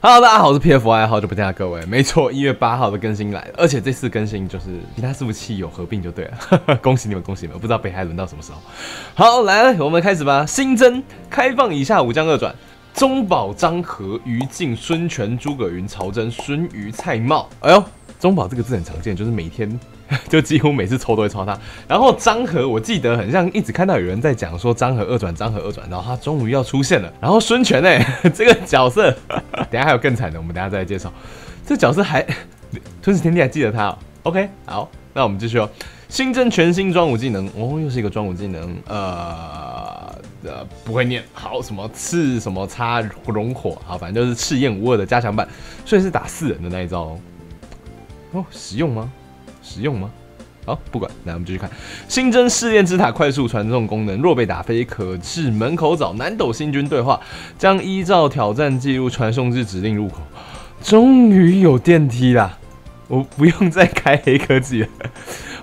Hello， 大家好，我是 PFY， 好久不见啊，各位。没错，1月8号的更新来了，而且这次更新就是其他伺服器有合并就对了，恭喜你们，恭喜你们！不知道北海轮到什么时候。好，来了，我们开始吧。新增开放以下5将2转：中保、张和、于静、孙权、诸葛云、曹真、孙瑜、蔡瑁。哎呦，中保这个字很常见，就是每天。 就几乎每次抽都会抽他，然后张和我记得很像一直看到有人在讲说张和二转，然后他终于要出现了。然后孙权这个角色，等下还有更惨的，我们等下再来介绍。这角色还吞食天地还记得他哦。OK， 好，那我们继续哦。新增全新专武技能哦，又是一个专武技能，不会念。好，什么赤什么叉熔火，好，反正就是赤焰无二的加强版，所以是打4人的那一招哦。哦，实用吗？ 实用吗？好，不管，来我们继续看。新增试炼之塔快速传送功能，若被打飞，可至门口找南斗星君对话，将依照挑战记录传送至指定入口。终于有电梯啦！我不用再开黑科技了，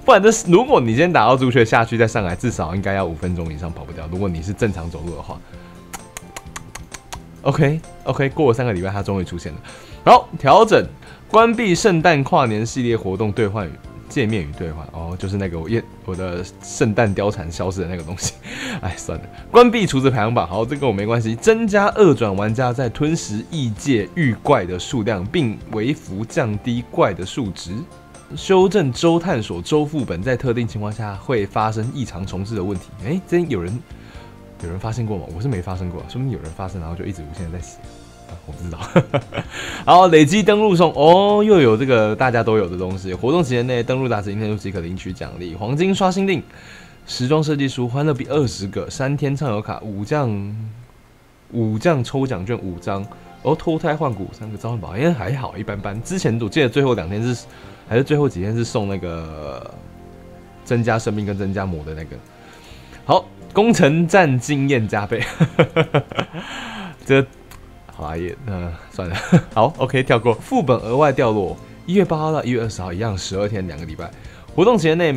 不然这如果你今天打到朱雀下去再上来，至少应该要5分钟以上跑不掉。如果你是正常走路的话 ，OK， 过了3个礼拜，它终于出现了。好，调整关闭圣诞跨年系列活动兑换语。 界面与兑换哦，就是那个我的圣诞貂蝉消失的那个东西，哎，算了，关闭厨子排行榜，好，这跟我没关系。增加2转玩家在吞食异界遇怪的数量，并微幅降低怪的数值。修正周探索周副本在特定情况下会发生异常重置的问题。哎，之前有人发现过吗？我是没发生过，说明有人发生，然后就一直无限在写。 我不知道，好，累积登录送哦，又有这个大家都有的东西。活动期间内登录达成1天数即可领取奖励：黄金刷新令、时装设计书、欢乐币20个、3天畅游卡、武将抽奖券5张，哦，脱胎换骨3个召唤宝，因为还好一般般。之前我记得最后2天是还是最后几天是送那个增加生命跟增加魔的那个。好，攻城战经验加倍，这。 好啊，也算了，好 ，OK， 跳过。副本额外掉落，1月8号到1月20号一样，12天，2个礼拜。活动期间内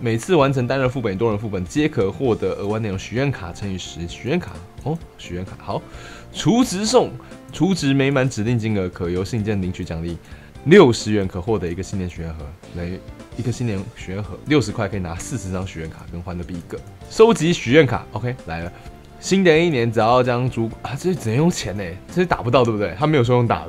每次完成单人副本、多人副本，皆可获得额外内容许愿卡×10，许愿卡哦，许愿卡好。储值送，储值每满指定金额可由信件领取奖励，60元可获得一个新年许愿盒，来一个新年许愿盒60块可以拿40张许愿卡跟欢乐币1个。收集许愿卡 ，OK 来了。 新的1年，只要将足啊，这只能用钱哎，这是打不到对不对？他没有说用打的，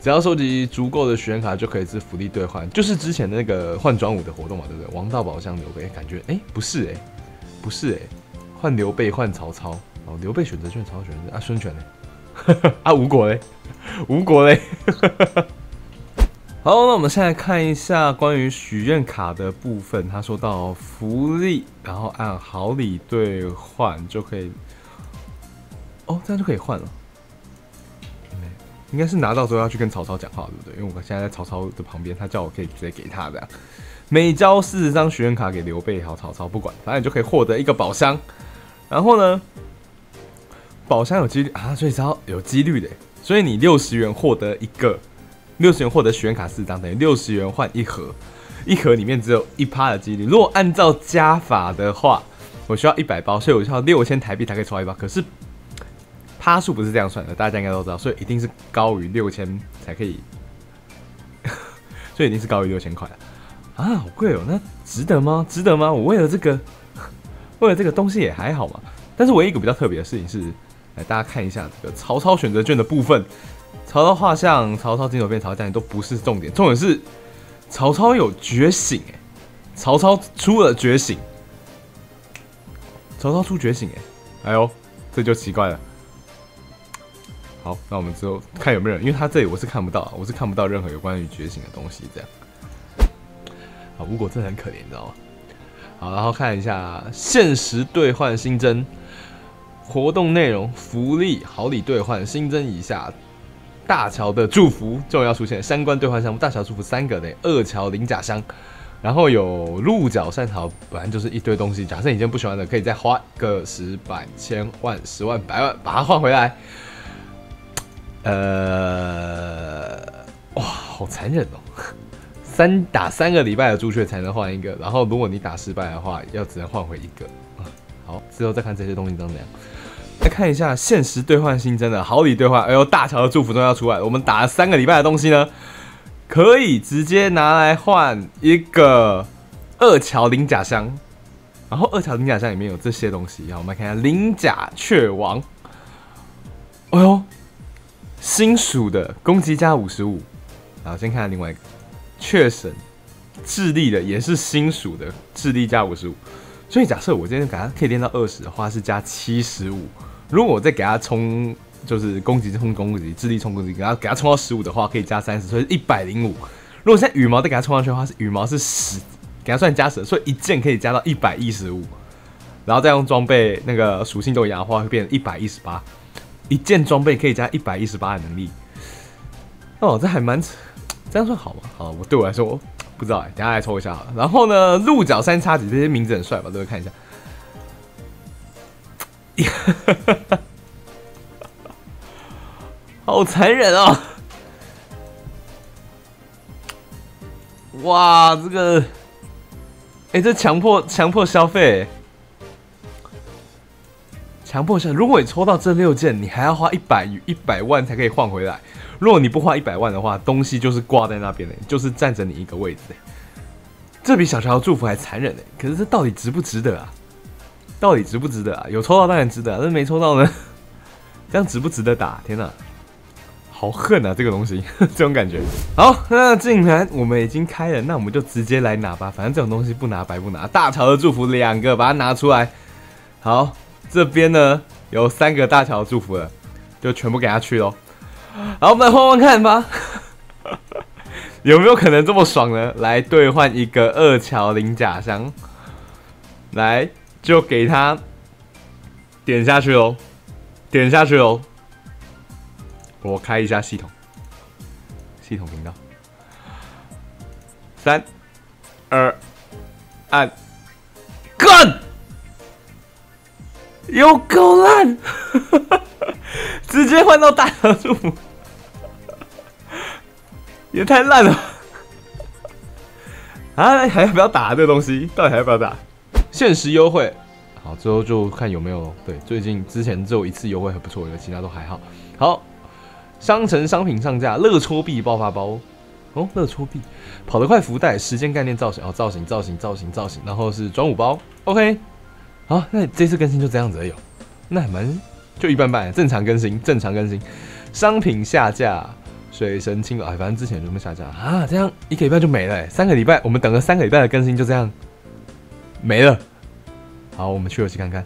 只要收集足够的许愿卡就可以是福利兑换，就是之前的那个换专武的活动嘛，对不对？王道宝箱刘备，感觉不是哎，换刘备换曹操哦，刘备选择权，曹操选择啊，孙权嘞，啊吴国嘞。好，那我们现在看一下关于许愿卡的部分，他说到福利，然后按好礼兑换就可以。 哦，这样就可以换了。应该是拿到之后要去跟曹操讲话，对不对？因为我现在在曹操的旁边，他叫我可以直接给他这样。每交40张许愿卡给刘备，好曹操不管，反正你就可以获得一个宝箱。然后呢，宝箱有几率啊，所以只要有几率的，所以你60元获得一个，60元获得许愿卡4张，等于60元换1盒，1盒里面只有1%的几率。如果按照加法的话，我需要100包，所以我需要6000台币才可以抽到1包。可是 趴数不是这样算的，大家应该都知道，所以一定是高于6000才可以，所以一定是高于6000块啊！啊，好贵哦，那值得吗？值得吗？我为了这个东西也还好嘛。但是唯一一个比较特别的事情是，来大家看一下这个曹操选择卷的部分，曹操画像、曹操金手变、曹操战都不是重点，重点是曹操有觉醒哎，曹操出了觉醒，曹操出觉醒哎，哎呦，这就奇怪了。 好，那我们之后看有没有人，因为他这里我是看不到，我是看不到任何有关于觉醒的东西。这样，啊，吴果真的很可怜，你知道吗？好，然后看一下限时兑换新增活动内容、福利、好礼兑换新增以下：大乔的祝福终于要出现，三关兑换项目大乔祝福3个的2乔鳞甲箱，然后有鹿角善桃，本来就是一堆东西。假设你今天不喜欢的，可以再花个10、100、1000、10000、1000000把它换回来。 哇，好残忍哦！打3个礼拜的朱雀才能换一个，然后如果你打失败的话，只能换回1个。好，之后再看这些东西长怎样。来看一下限时兑换新增的好礼兑换，哎呦，大乔的祝福终要出来了。我们打了3个礼拜的东西呢，可以直接拿来换一个2乔鳞甲箱。然后2乔鳞甲箱里面有这些东西，好，我们来看一下鳞甲雀王。哎呦，新属的攻击加55。然后先看另外一个雀神，智力的也是新属的，智力加55。 所以假设我今天给他可以练到20的话，是加75。如果我再给他冲，就是攻击冲攻击，智力冲攻击，给他冲到15的话，可以加30，所以105。如果现在羽毛再给他冲上去的话，是羽毛是10，给他算加10，所以一件可以加到115。然后再用装备那个属性都一样的话，会变成118。一件装备可以加118的能力。哦，这还蛮，这样算好吗？好，我对我来说。 不知道哎、欸，等下来抽一下好了。然后呢，鹿角三叉戟这些名字很帅吧？各位看一下。好残忍哦！哇，这个，哎、欸，这强迫消费、欸，强迫消。如果你抽到这6件，你还要花100万才可以换回来。 如果你不花100万的话，东西就是挂在那边的、欸，就是占着你一个位置、欸。这比小乔的祝福还残忍呢、欸。可是这到底值不值得啊？到底值不值得啊？有抽到当然值得、啊，但是没抽到呢？这样值不值得打？天哪，好恨啊！这个东西，这种感觉。好，那既然我们已经开了，那我们就直接来拿吧。反正这种东西不拿白不拿。大乔的祝福2个，把它拿出来。好，这边呢有3个大乔的祝福了，就全部给他去咯。 好，我们来换换看吧，有没有可能这么爽呢？来兑换一个2乔鳞甲箱，来就给他点下去喽，点下去喽。我开一下系统频道，3、2、按，干，有够烂，直接换到大乔祝福。 也太烂了啊！还要不要打、啊、这个东西？到底还要不要打？限时优惠，好，最后就看有没有对。最近之前只有1次优惠很不错，我觉得其他都还好。好，商城商品上架，乐戳币爆发包哦，乐戳币，跑得快福袋，时间概念造型哦，造型，然后是装5包 ，OK。好，那这次更新就这样子而已、哦，那还蛮就一般般，正常更新，商品下架。 水神清啊，反正之前准备下架啊，这样1个礼拜就没了。3个礼拜，我们等了3个礼拜的更新，就这样没了。好，我们去游戏看看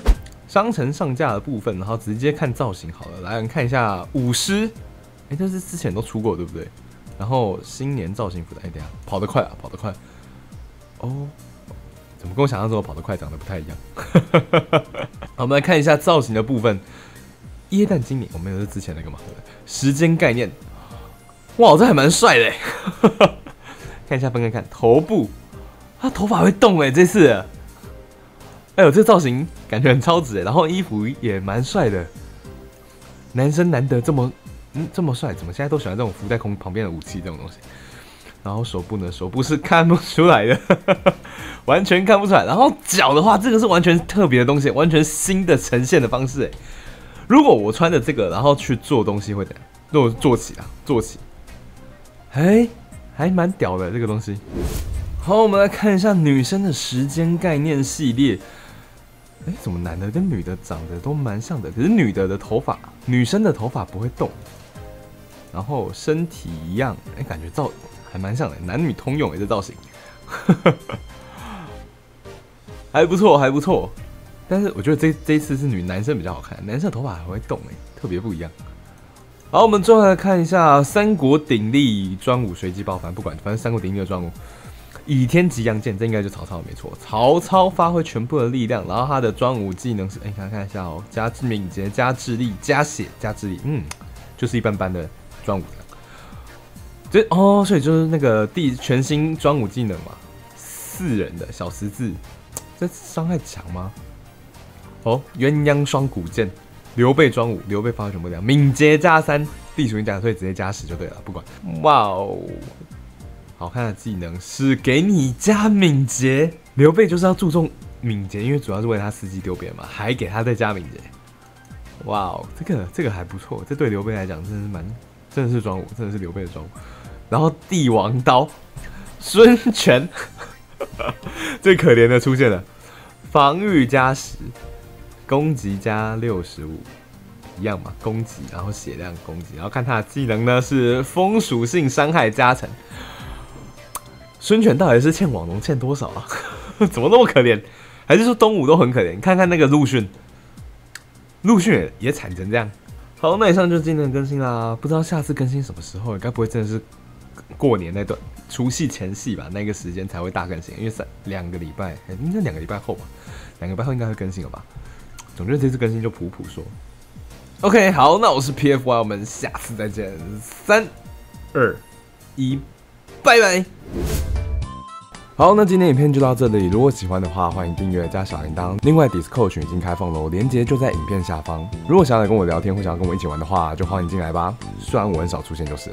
商城上架的部分，然后直接看造型好了。来，我们看一下舞狮，哎、欸，这是之前都出过对不对？然后新年造型服的，哎、欸，等一下跑得快啊，跑得快。哦，怎么跟我想象中的跑得快长得不太一样？好，我们来看一下造型的部分。耶诞精灵，我们有是之前那个嘛？时间概念。 哇，这还蛮帅的欸！看一下分开看，头部，他头发会动哎，这次，哎呦，这造型感觉很超值哎，然后衣服也蛮帅的，男生难得这么这么帅，怎么现在都喜欢这种浮在空旁边的武器这种东西？然后手部呢，手部是看不出来的，完全看不出来。然后脚的话，这个是完全特别的东西，完全新的呈现的方式哎。如果我穿着这个，然后去做东西会怎样？如果坐起啊，坐起。 哎、欸，还蛮屌的这个东西。好，我们来看一下女生的时间概念系列。哎、欸，怎么男的跟女的长得都蛮像的？可是女生的头发不会动，然后身体一样，哎、欸，感觉造还蛮像的，男女通用哎、欸，这造型，还不错，还不错。但是我觉得这一次是男生比较好看，男生的头发还会动哎、欸，特别不一样。 好，我们最后来看一下三国鼎立专武随机爆，反正三国鼎立的专武，倚天极阳剑，这应该就曹操没错。曹操发挥全部的力量，然后他的专武技能是，哎、欸，看一下哦，加敏捷、加智力、加血、加智力，嗯，就是一般般的专武这哦，所以就是那个全新专武技能嘛，4人的小10字，这伤害强吗？哦，鸳鸯双股剑。 刘备专武，刘备发挥全部力量，敏捷加3，地属性加，所以直接加10就对了，不管。哇哦，好看的技能是给你加敏捷，刘备就是要注重敏捷，因为主要是为他伺机丢别人嘛，还给他再加敏捷，哇哦，这个还不错，这对刘备来讲真的是真的是庄武，真的是刘备的庄武。然后帝王刀，孙权，最可怜的出现了，防御加10，攻击加65。 一样嘛，攻击，然后血量攻击，然后看他的技能呢是风属性伤害加成。孙权到底是欠网龙欠多少啊？怎么那么可怜？还是说东吴都很可怜？你看看那个陆逊，陆逊也惨成这样。好，那以上就是今天的更新啦，不知道下次更新什么时候？该不会真的是过年那段除夕前夕吧？那个时间才会大更新，因为2个礼拜，应该2个礼拜后吧，2个礼拜后应该会更新了吧？总之这次更新就普普说。 OK， 好，那我是 PFY， 我们下次再见，3、2、1，拜拜。好，那今天影片就到这里，如果喜欢的话，欢迎订阅加小铃铛。另外 ，Discord 群已经开放了，连结就在影片下方。如果想要跟我聊天，或想要跟我一起玩的话，就欢迎进来吧。虽然我很少出现，就是。